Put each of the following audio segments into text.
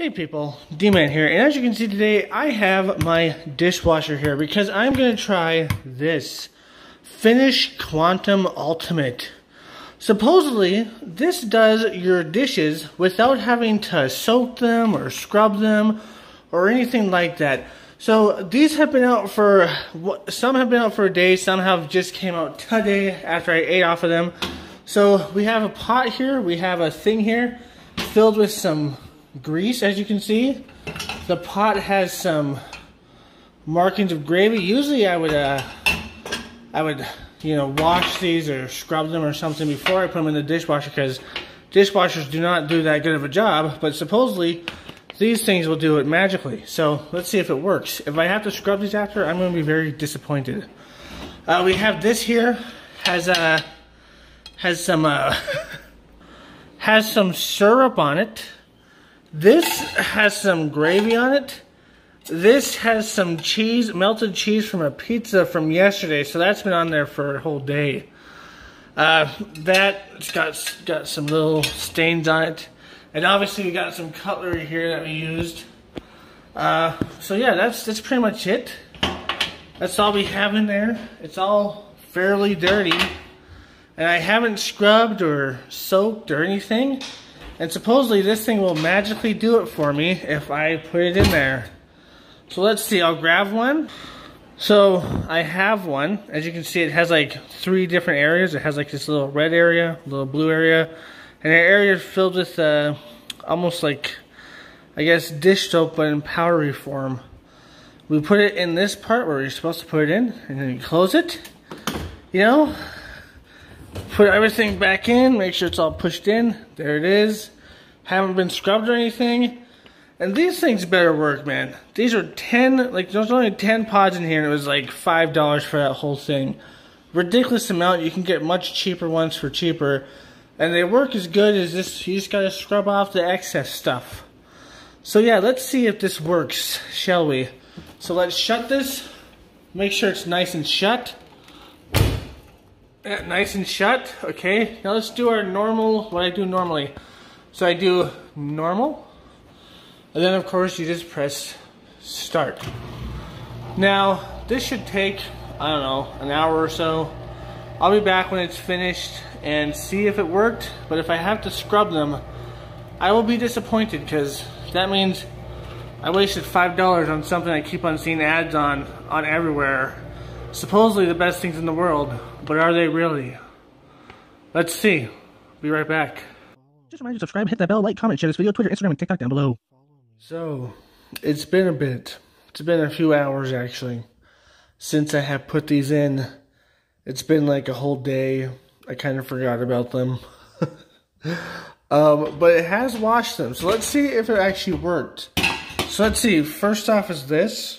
Hey people, D-Man here, and as you can see today, I have my dishwasher here because I'm going to try this Finish Quantum Ultimate. Supposedly, this does your dishes without having to soak them or scrub them or anything like that. So these have been out for, some have been out for a day, some have just came out today after I ate off of them. So we have a pot here, we have a thing here filled with some grease. As you can see, the pot has some markings of gravy. Usually I would wash these or scrub them or something before I put them in the dishwasher, because dishwashers do not do that good of a job, but supposedly these things will do it magically. So let's see if it works. If I have to scrub these after, I'm going to be very disappointed. We have this here has some syrup on it. This has some gravy on it. This has some cheese, melted cheese from a pizza from yesterday. So that's been on there for a whole day. That's got some little stains on it. And obviously we got some cutlery here that we used. So yeah, that's pretty much it. That's all we have in there. It's all fairly dirty. And I haven't scrubbed or soaked or anything. And supposedly this thing will magically do it for me if I put it in there. So let's see, I'll grab one. So I have one. As you can see, it has like three different areas. It has like this little red area, little blue area, and an area filled with almost like, I guess, dish soap but in powdery form. We put it in this part where you're supposed to put it in, and then you close it, Put everything back in, make sure it's all pushed in. There it is. Haven't been scrubbed or anything. And these things better work, man. These are 10, like there's only 10 pods in here and it was like $5 for that whole thing. Ridiculous amount. You can get much cheaper ones for cheaper. And they work as good as this. You just gotta scrub off the excess stuff. So yeah, let's see if this works, shall we? So let's shut this. Make sure it's nice and shut. Nice and shut. Okay, now let's do our normal, what I do normally. So I do normal, and then of course you just press start. Now this should take, I don't know, an hour or so. I'll be back when it's finished and see if it worked, but if I have to scrub them, I will be disappointed, because that means I wasted $5 on something I keep on seeing ads on everywhere. Supposedly the best things in the world, but are they really? Let's see. Be right back. Just remind you to subscribe, hit that bell, like, comment, share this video, Twitter, Instagram, and TikTok down below. So, it's been a bit. It's been a few hours, actually, since I have put these in. It's been like a whole day. I kind of forgot about them. But it has washed them, so let's see if it actually worked. So let's see. First off is this.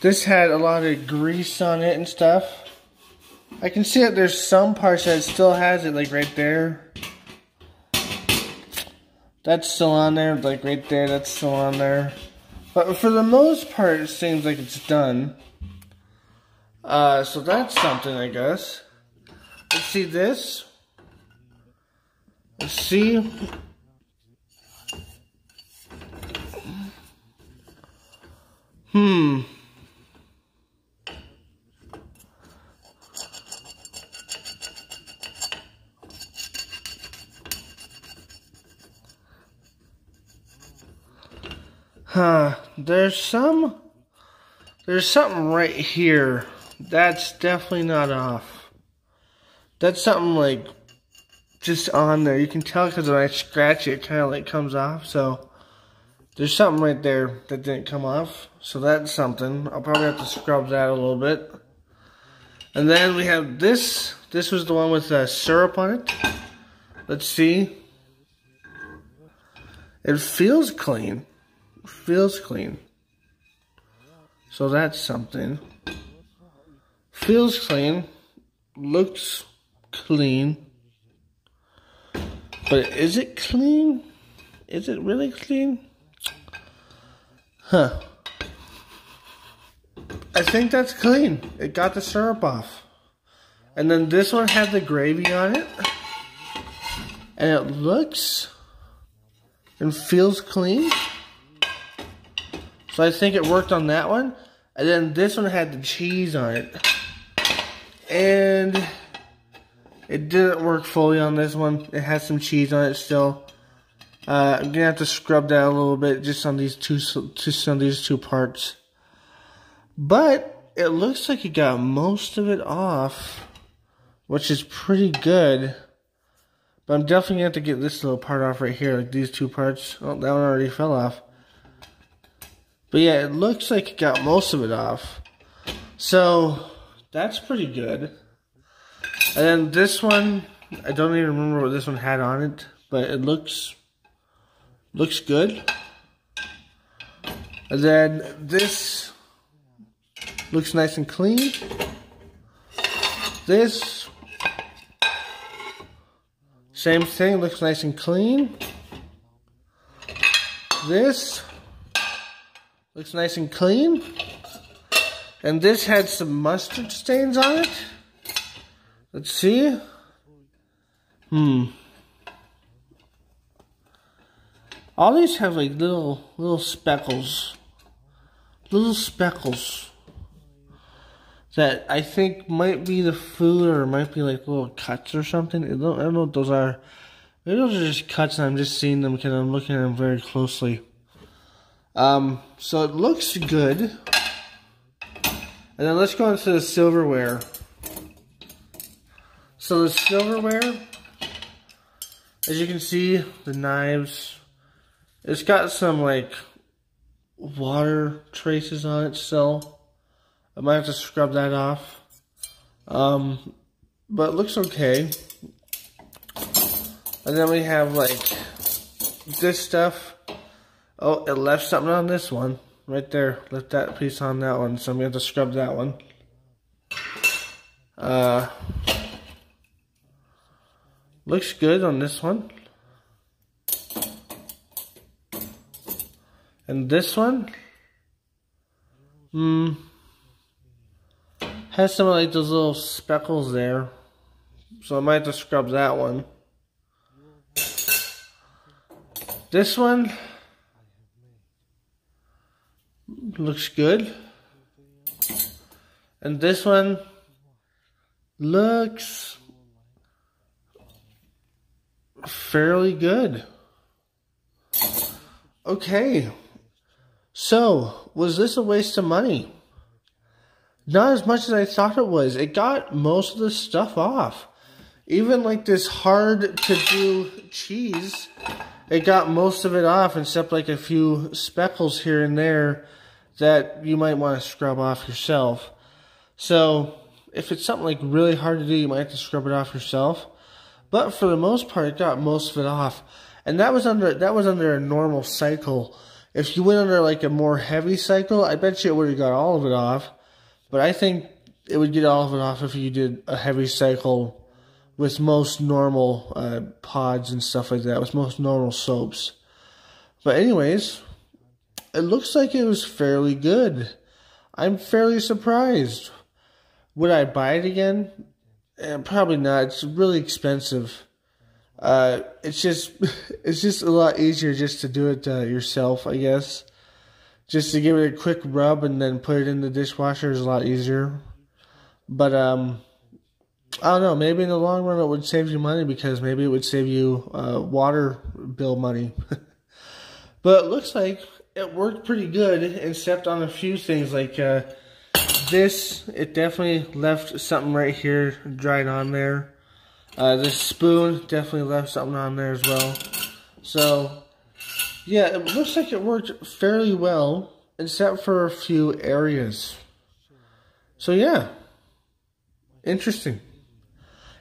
This had a lot of grease on it and stuff. I can see that there's some parts that still has it, like right there. That's still on there, like right there, that's still on there. But for the most part, it seems like it's done. So that's something, I guess. Let's see this. Let's see. There's something right here that's definitely not off. That's something like just on there. You can tell because when I scratch it, it kind of like comes off. So there's something right there that didn't come off. So that's something. I'll probably have to scrub that a little bit. And then we have this. This was the one with syrup on it. Let's see. It feels clean. Feels clean. So that's something. Feels clean. Looks clean. But is it clean? Is it really clean? Huh. I think that's clean. It got the syrup off. And then this one had the gravy on it. And it looks and feels clean. So I think it worked on that one. And then this one had the cheese on it. And it didn't work fully on this one. It has some cheese on it still. I'm going to have to scrub that a little bit just on these two parts. But it looks like it got most of it off, which is pretty good. But I'm definitely going to have to get this little part off right here, like these two parts. Oh, that one already fell off. But yeah, it looks like it got most of it off. So that's pretty good. And then this one, I don't even remember what this one had on it, but it looks good. And then this looks nice and clean. This, same thing, looks nice and clean. This looks nice and clean. And this had some mustard stains on it. Let's see. All these have like little speckles. Little speckles. That I think might be the food, or might be like little cuts or something. I don't know what those are. Maybe those are just cuts and I'm just seeing them because I'm looking at them very closely. So it looks good. And then let's go into the silverware. So the silverware, as you can see, the knives, it's got some like water traces on it still. I might have to scrub that off. But it looks okay. And then we have like this stuff. Oh, it left something on this one. Right there. Left that piece on that one. So I'm going to have to scrub that one. Looks good on this one. And this one. Has some of like those little speckles there. So I might have to scrub that one. This one looks good. And this one looks fairly good. Okay. So, was this a waste of money? Not as much as I thought it was. It got most of the stuff off. Even like this hard to do cheese, it got most of it off except like a few speckles here and there that you might want to scrub off yourself. So if it's something like really hard to do, you might have to scrub it off yourself. But for the most part, it got most of it off. And that was under a normal cycle. If you went under like a more heavy cycle, I bet you it would have got all of it off. But I think it would get all of it off if you did a heavy cycle with most normal pods and stuff like that, with most normal soaps. But anyways, it looks like it was fairly good. I'm fairly surprised. Would I buy it again? Probably not. It's really expensive. It's just a lot easier just to do it yourself, I guess. Just to give it a quick rub and then put it in the dishwasher is a lot easier. But, I don't know, maybe in the long run it would save you money because maybe it would save you water bill money. But it looks like it worked pretty good except on a few things like this. It definitely left something right here dried on there. This spoon definitely left something on there as well. So yeah, it looks like it worked fairly well, except for a few areas. So yeah, interesting.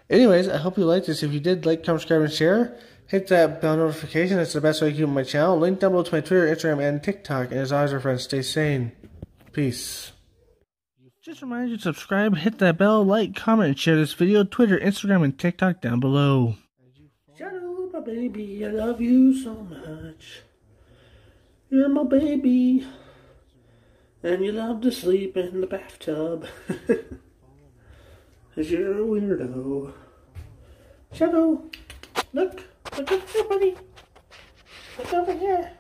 Anyways, I hope you liked this. If you did, like, comment, subscribe, and share. Hit that bell notification. That's the best way to keep my channel. Link down below to my Twitter, Instagram, and TikTok. And as always, our friends, stay sane. Peace. Just remind you to subscribe, hit that bell, like, comment, and share this video. Twitter, Instagram, and TikTok down below. Shadow, my baby, I love you so much. You're my baby, and you love to sleep in the bathtub, 'cause you're a weirdo. Shadow, look, look at your buddy. It's over here.